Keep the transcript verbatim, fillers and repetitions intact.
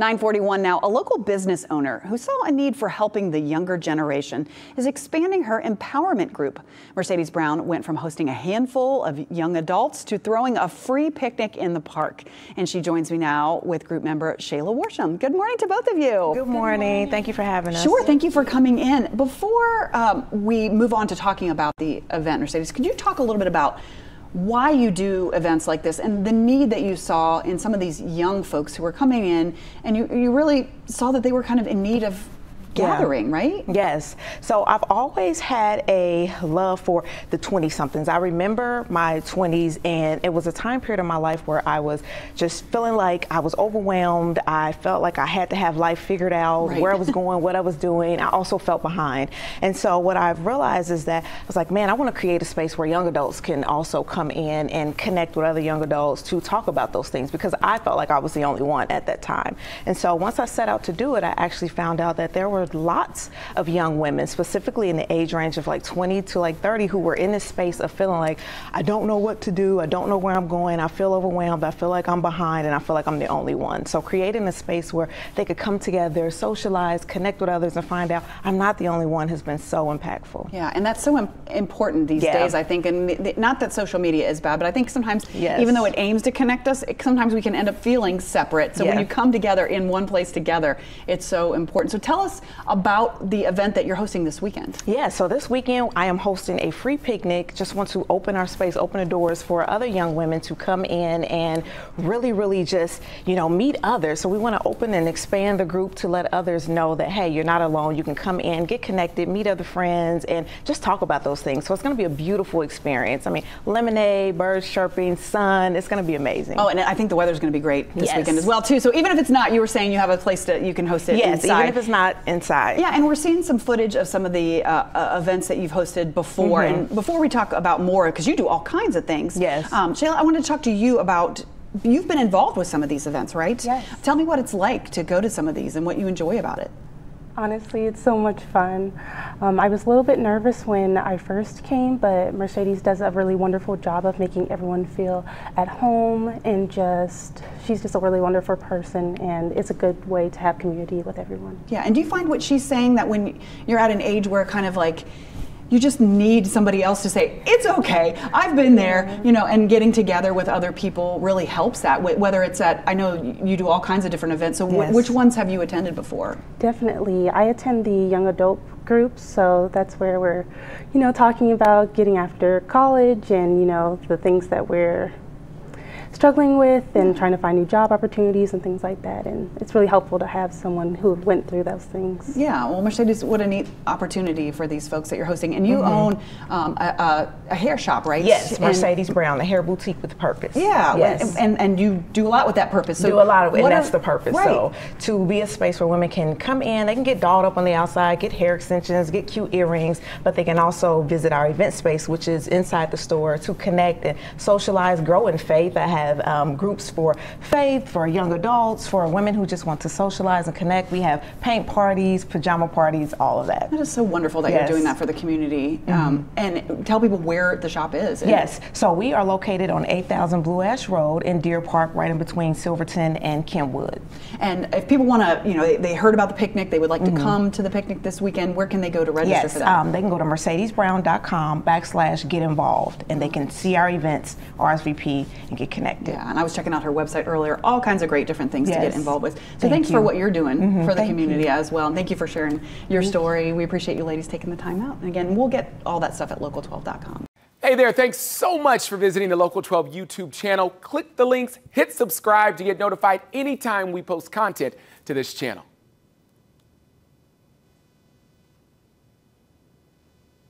nine forty-one now, a local business owner who saw a need for helping the younger generation is expanding her empowerment group. Mercedes Brown went from hosting a handful of young adults to throwing a free picnic in the park. And she joins me now with group member Shayla Warsham. Good morning to both of you. Good morning. Good morning. Thank you for having us. Sure. Thank you for coming in. Before um, we move on to talking about the event, Mercedes, could you talk a little bit about why you do events like this and the need that you saw in some of these young folks who were coming in, and you, you really saw that they were kind of in need of gathering, yeah. right? Yes. So I've always had a love for the twenty somethings. I remember my twenties, and it was a time period in my life where I was just feeling like I was overwhelmed. I felt like I had to have life figured out, right. where I was going, what I was doing. I also felt behind. And so what I've realized is that I was like, man, I want to create a space where young adults can also come in and connect with other young adults to talk about those things, because I felt like I was the only one at that time. And so once I set out to do it, I actually found out that there were lots of young women, specifically in the age range of like twenty to like thirty, who were in this space of feeling like, I don't know what to do, I don't know where I'm going, I feel overwhelmed, I feel like I'm behind, and I feel like I'm the only one. So creating a space where they could come together, socialize, connect with others, and find out I'm not the only one has been so impactful. Yeah, and that's so im important these yeah. days, I think, and th not that social media is bad, but I think sometimes, yes. even though it aims to connect us, it, sometimes we can end up feeling separate. So yeah. when you come together in one place together, it's so important. So tell us about the event that you're hosting this weekend. Yeah, so this weekend I am hosting a free picnic. Just want to open our space, open the doors for other young women to come in and really, really just, you know, meet others. So we want to open and expand the group to let others know that, hey, you're not alone. You can come in, get connected, meet other friends, and just talk about those things. So it's going to be a beautiful experience. I mean, lemonade, birds chirping, sun. It's going to be amazing. Oh, and I think the weather's going to be great this yes. weekend as well, too. So even if it's not, you were saying you have a place to, you can host it yes, inside. Yes, even if it's not in Inside. Yeah, and we're seeing some footage of some of the uh, uh, events that you've hosted before. Mm-hmm. And before we talk about more, because you do all kinds of things. Yes. Um, Shayla, I wanted to talk to you about, you've been involved with some of these events, right? Yes. Tell me what it's like to go to some of these and what you enjoy about it. Honestly, it's so much fun. Um, I was a little bit nervous when I first came, but Mercedes does a really wonderful job of making everyone feel at home, and just, she's just a really wonderful person, and it's a good way to have community with everyone. Yeah, and do you find what she's saying that when you're at an age where kind of like, you just need somebody else to say, it's okay, I've been there, you know, and getting together with other people really helps that, whether it's at, I know you do all kinds of different events, so yes. which ones have you attended before? Definitely, I attend the young adult groups, so that's where we're, you know, talking about getting after college and, you know, the things that we're struggling with and trying to find new job opportunities and things like that, and it's really helpful to have someone who went through those things. Yeah, well, Mercedes, what a neat opportunity for these folks that you're hosting, and you mm-hmm. own um, a, a, a hair shop, right? Yes, Mercedes and Brown, a hair boutique with purpose. Yeah, yes. and, and, and you do a lot with that purpose. So do a lot of it, and that's a, the purpose. Right. So to be a space where women can come in, they can get dolled up on the outside, get hair extensions, get cute earrings, but they can also visit our event space, which is inside the store, to connect and socialize, grow in faith. I have have um, groups for faith, for young adults, for women who just want to socialize and connect. We have paint parties, pajama parties, all of that. That is so wonderful that yes. you're doing that for the community. Mm-hmm. um, and tell people where the shop is. Yes, so we are located on eight thousand Blue Ash Road in Deer Park, right in between Silverton and Kentwood. And if people want to, you know, they, they heard about the picnic, they would like mm-hmm. to come to the picnic this weekend, where can they go to register yes, for that? Um, they can go to mercedes brown dot com backslash get involved, and they can see our events, R S V P, and get connected. Yeah, and I was checking out her website earlier, all kinds of great different things yes. to get involved with. So thank thanks you. for what you're doing mm-hmm. for the thank community you. as well. And thank you for sharing your story. We appreciate you ladies taking the time out. And again, we'll get all that stuff at local twelve dot com. Hey there, thanks so much for visiting the Local twelve YouTube channel. Click the links, hit subscribe to get notified anytime we post content to this channel.